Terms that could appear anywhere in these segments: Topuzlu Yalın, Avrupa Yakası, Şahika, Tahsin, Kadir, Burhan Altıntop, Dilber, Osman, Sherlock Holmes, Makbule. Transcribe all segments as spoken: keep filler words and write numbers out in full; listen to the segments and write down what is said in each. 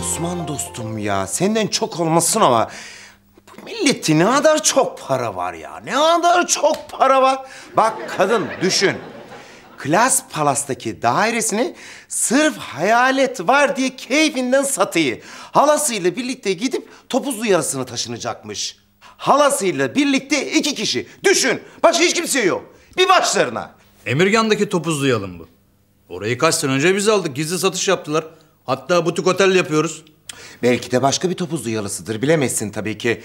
Osman dostum ya, senden çok olmasın ama bu millette ne kadar çok para var ya, ne kadar çok para var. Bak kadın düşün, Klas Palas'taki dairesini sırf hayalet var diye keyfinden satıyor. Halasıyla birlikte gidip Topuzlu Yarası'na taşınacakmış. Halasıyla birlikte iki kişi, düşün, başka hiç kimse yok, bir başlarına. Emirgan'daki Topuzlu Yalın bu. Orayı kaç sene önce biz aldık, gizli satış yaptılar. Hatta butik otel yapıyoruz. Belki de başka bir Topuzlu Yalısıdır, bilemezsin tabii ki.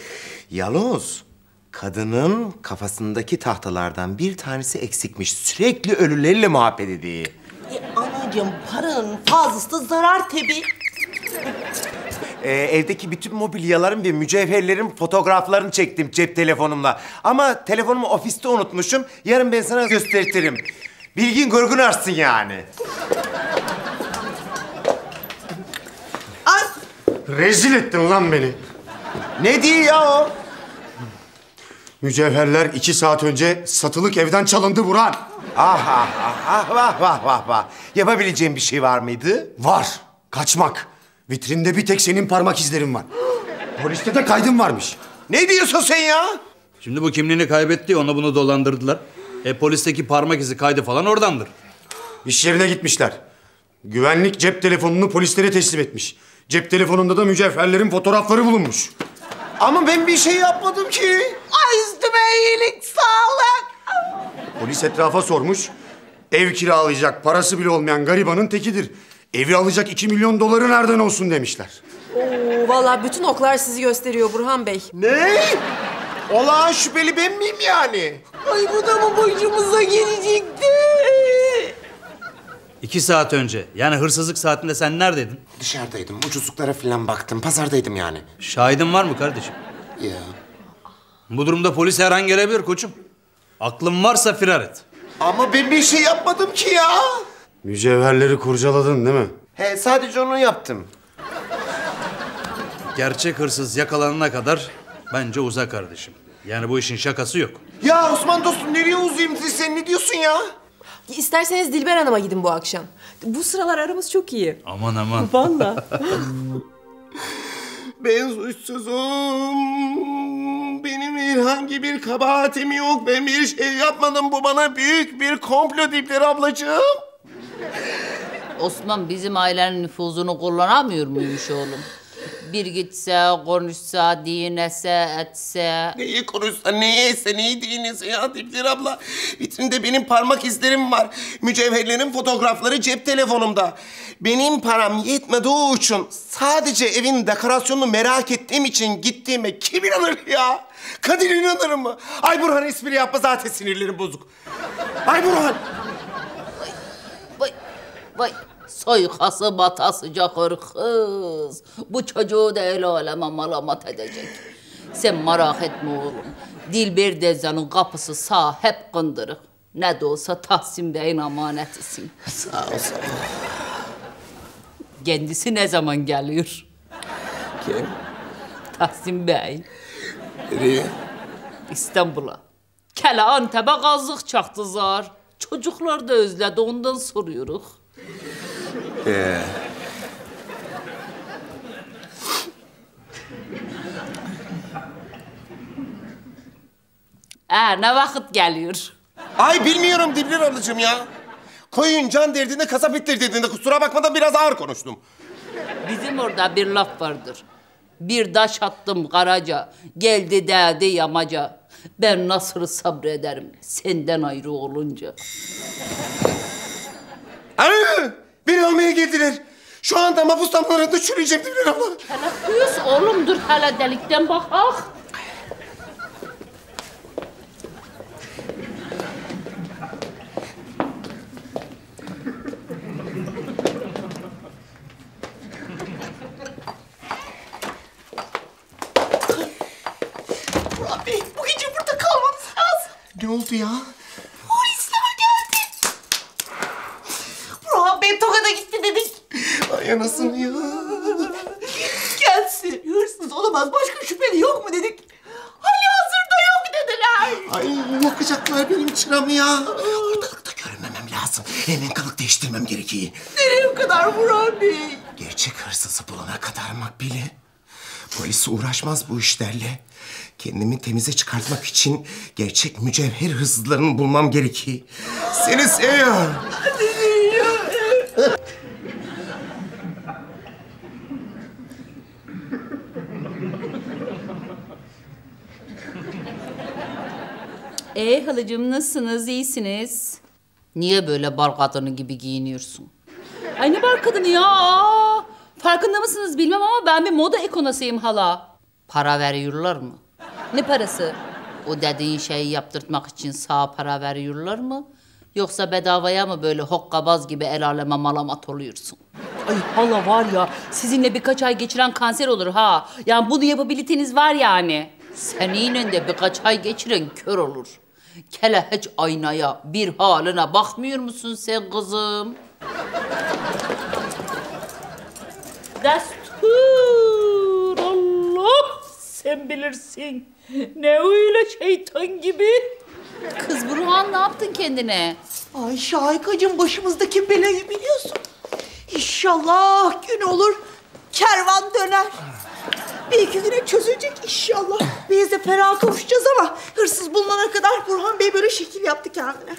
Yalnız kadının kafasındaki tahtalardan bir tanesi eksikmiş. Sürekli ölülerle muhabbet ediyor. E anacığım, paranın fazlası da zarar tabii. Ee, evdeki bütün mobilyalarım ve mücevherlerim fotoğraflarını çektim cep telefonumla. Ama telefonumu ofiste unutmuşum. Yarın ben sana göstertirim. Bilgin gurgun artsın yani. As! Rezil ettin lan beni. Ne diyor ya o? Mücevherler iki saat önce satılık evden çalındı Burhan. Ah ah ah ah vah vah vah. Yapabileceğim bir şey var mıydı? Var. Kaçmak. Vitrinde bir tek senin parmak izlerin var. Poliste de kaydın varmış. Ne diyorsun sen ya? Şimdi bu kimliğini kaybetti, ona bunu dolandırdılar. E polisteki parmak izi kaydı falan oradandır. İş yerine gitmişler. Güvenlik cep telefonunu polislere teslim etmiş. Cep telefonunda da mücevherlerin fotoğrafları bulunmuş. Ama ben bir şey yapmadım ki. Ay üstüme iyilik, sağlık. Polis etrafa sormuş. Ev kiralayacak parası bile olmayan garibanın tekidir. Evi alacak iki milyon doları nereden olsun demişler. Oo, vallahi bütün oklar sizi gösteriyor Burhan Bey. Ne? Olağan şüpheli ben miyim yani? Ay bu da mı başımıza gelecekti? İki saat önce, yani hırsızlık saatinde sen neredeydin? Dışarıdaydım, ucuzluklara falan baktım, pazardaydım yani. Şahidin var mı kardeşim? Ya. Bu durumda polis her an gelebilir koçum. Aklın varsa firar et. Ama ben bir şey yapmadım ki ya. Mücevherleri kurcaladın değil mi? He, sadece onu yaptım. Gerçek hırsız yakalanana kadar bence uza kardeşim. Yani bu işin şakası yok. Ya Osman dostum, nereye uzayayım siz, sen ne diyorsun ya? İsterseniz Dilber Hanım'a gidin bu akşam. Bu sıralar aramız çok iyi. Aman aman. Vallahi. Ben suçsuzum. Benim herhangi bir kabahatim yok. Ben bir şey yapmadım. Bu bana büyük bir komplo Dilber ablacığım. Osman, bizim ailenin nüfuzunu kullanamıyor muymuş oğlum? Bir gitse, konuşsa, dinese, etse... Neyi konuşsa, neye etse, neyi dinese ya Dilber abla? Vitrinde benim parmak izlerim var. Mücevherlerin fotoğrafları cep telefonumda. Benim param yetmediği için, sadece evin dekorasyonunu merak ettiğim için gittiğime kim inanır ya? Kadir inanır mı? Ay Burhan, espri yapma, zaten sinirlerim bozuk. Ay Burhan! Vay soykası batasıca hırkız. Bu çocuğu da el aleme malamat edecek. Sen merak etme oğlum. Dilber Dezen'in kapısı sağ, hep kındırık. Ne de olsa Tahsin Bey'in amanetisin. Sağ ol, sağ ol. Kendisi ne zaman geliyor? Kim? Tahsin Bey. Nereye? İstanbul'a. Kele Antep'e gazlık çaktı zar. Çocuklar da özledi, ondan soruyoruz. Ee. Ee, ne vakit geliyor? Ay bilmiyorum Dilber ablacığım ya. Koyun can derdinde, kasap ettir dediğinde, kusura bakmadan biraz ağır konuştum. Bizim orada bir laf vardır. Bir taş attım karaca, geldi derdi yamaca. Ben nasıl sabrederim senden ayrı olunca. Anne! Beni almaya geldiler. Şu anda mahpus damlarında çürüyeceğim Dilber abla. Hele kuyuz oğlum, dur hele delikten bak ah. Burhan Bey, bu gece burada kalmamız lazım. Ne oldu ya? Yanasın ya. Gelsin. Hırsız olamaz. Başka şüpheli yok mu dedik. Hali hazırda yok dediler. Ay yakacaklar benim çıramı ya. Ortalıkta görünmemem lazım. Hemen kılık değiştirmem gerekiyor. Nereye kadar Burhan Bey? Gerçi gerçek hırsızı bulana kadar Makbule. Polis uğraşmaz bu işlerle. Kendimi temize çıkartmak için gerçek mücevher hırsızlarını bulmam gerekiyor. Seni seviyorum. Ee halacığım, nasılsınız, iyisiniz? Niye böyle bar kadını gibi giyiniyorsun? Ay ne bar kadını ya? Aa, farkında mısınız bilmem ama ben bir moda ekonasıyım hala. Para veriyorlar mı? Ne parası? O dediğin şeyi yaptırtmak için sağa para veriyorlar mı? Yoksa bedavaya mı böyle hokkabaz gibi el aleme malamat oluyorsun? Ay hala var ya, sizinle birkaç ay geçiren kanser olur ha. Yani bunu yapabiliteniz var yani. Seninle de birkaç ay geçiren kör olur. Kele hiç aynaya, bir haline bakmıyor musun sen kızım? Destur Allah, sen bilirsin. Ne öyle şeytan gibi. Kız Burhan, ne yaptın kendine? Ay Şahikacığım, başımızdaki belayı biliyorsun. İnşallah gün olur, kervan döner. Bir iki güne çözülecek inşallah. Biz de feraha kavuşacağız ama hırsız bulunana kadar Burhan Bey böyle şekil yaptı kendine.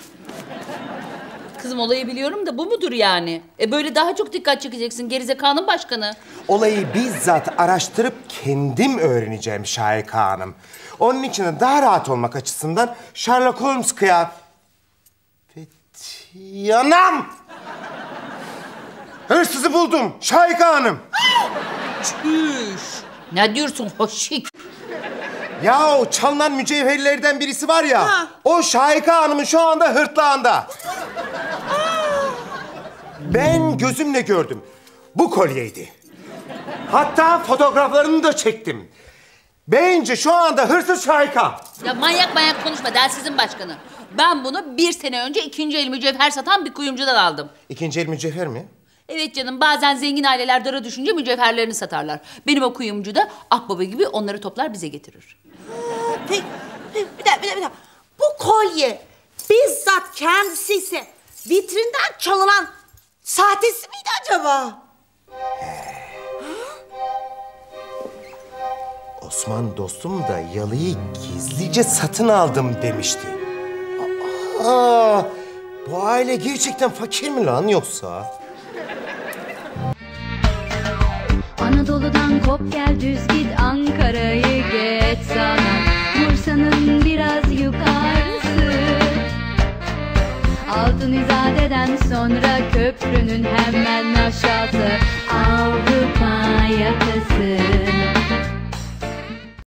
Kızım olayı biliyorum da bu mudur yani? E böyle daha çok dikkat çekeceksin gerizekanın başkanı. Olayı bizzat araştırıp kendim öğreneceğim Şahika Hanım. Onun için de daha rahat olmak açısından Sherlock Holmes kıyafetiyanam. Hırsızı buldum Şahika Hanım. Çüş. Ne diyorsun hoşik? Ya o çalınan mücevherlerden birisi var ya, ha. O Şahika Hanım'ın şu anda hırtlağında. Ben gözümle gördüm. Bu kolyeydi. Hatta fotoğraflarını da çektim. Bence şu anda hırsız Şahika. Ya manyak manyak konuşma delsizin başkanı. Ben bunu bir sene önce ikinci el mücevher satan bir kuyumcudan aldım. İkinci el mücevher mi? Evet canım, bazen zengin aileler dara düşünce mücevherlerini satarlar. Benim o kuyumcu da akbaba gibi onları toplar bize getirir. Ha, peki, bir dakika, bir dakika. Bu kolye bizzat kendisi ise vitrinden çalınan sahtesi miydi acaba? Osman dostum da yalıyı gizlice satın aldım demişti. Aa, bu aile gerçekten fakir mi lan yoksa? Anadolu'dan kop gel düz git, Ankara'yı geç sana, Bursa'nın biraz yukarısı, Altunizade'den sonra köprünün hemen aşağısı, Avrupa Yakası.